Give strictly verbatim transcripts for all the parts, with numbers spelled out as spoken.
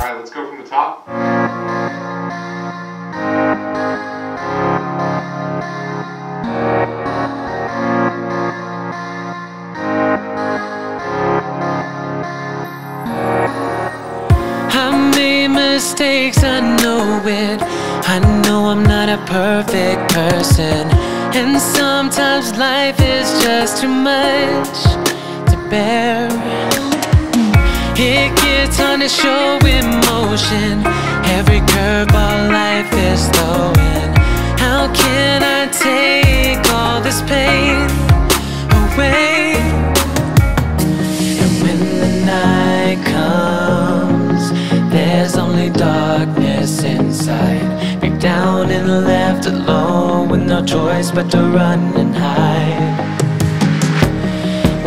All right, let's go from the top. I made mistakes, I know it. I know I'm not a perfect person, and sometimes life is just too much to bear. It gets hard to show emotion, every curveball life is throwing. How can I take all this pain away? And when the night comes, there's only darkness inside. Break down and left alone with no choice but to run and hide.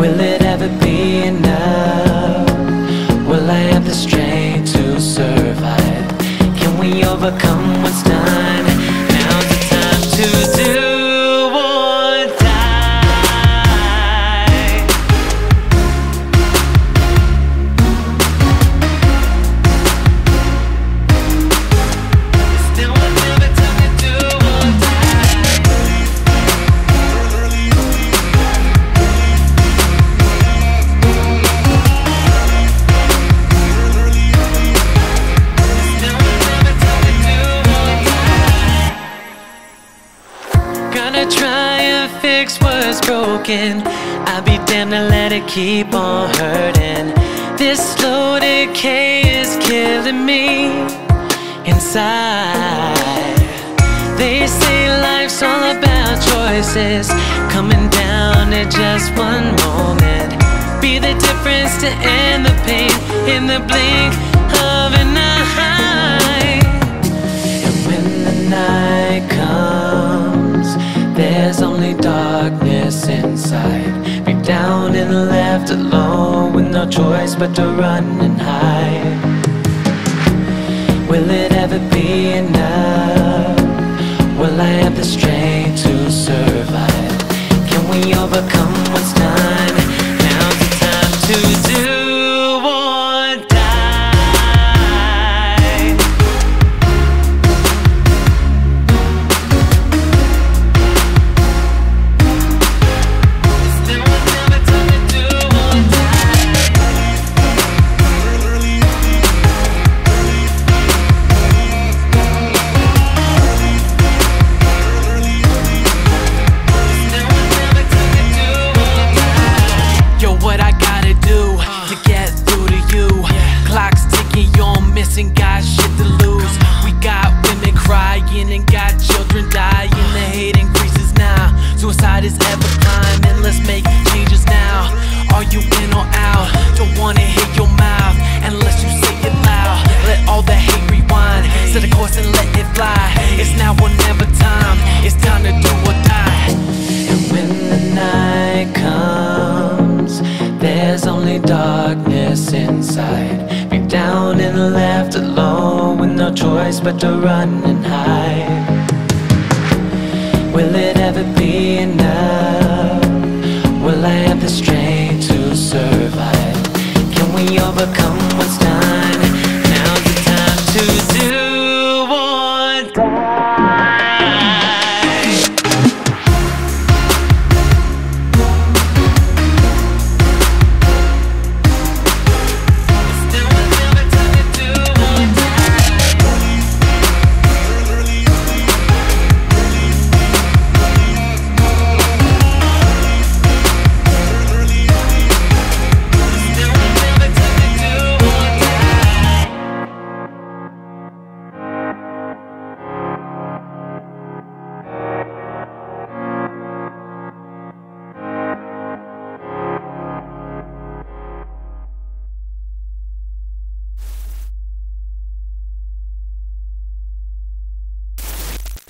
Will it ever be enough? Will I have the strength to survive? Can we overcome what's done? Now's the time to do or die. Still until the time to do or broken. I'll be damned to let it keep on hurting. This slow decay is killing me inside. They say life's all about choices, coming down to just one moment. Be the difference to end the pain in the blink of an eye. And when the night comes, there's only darkness inside. Break down and left alone with no choice but to run and hide. Will it ever be enough? Will I have the strength to survive? Can we overcome what's done? Now's the time to do. Darkness inside, be down and left alone with no choice but to run and hide. Will it ever be enough? Will I have the strength to survive? Can we overcome what's done?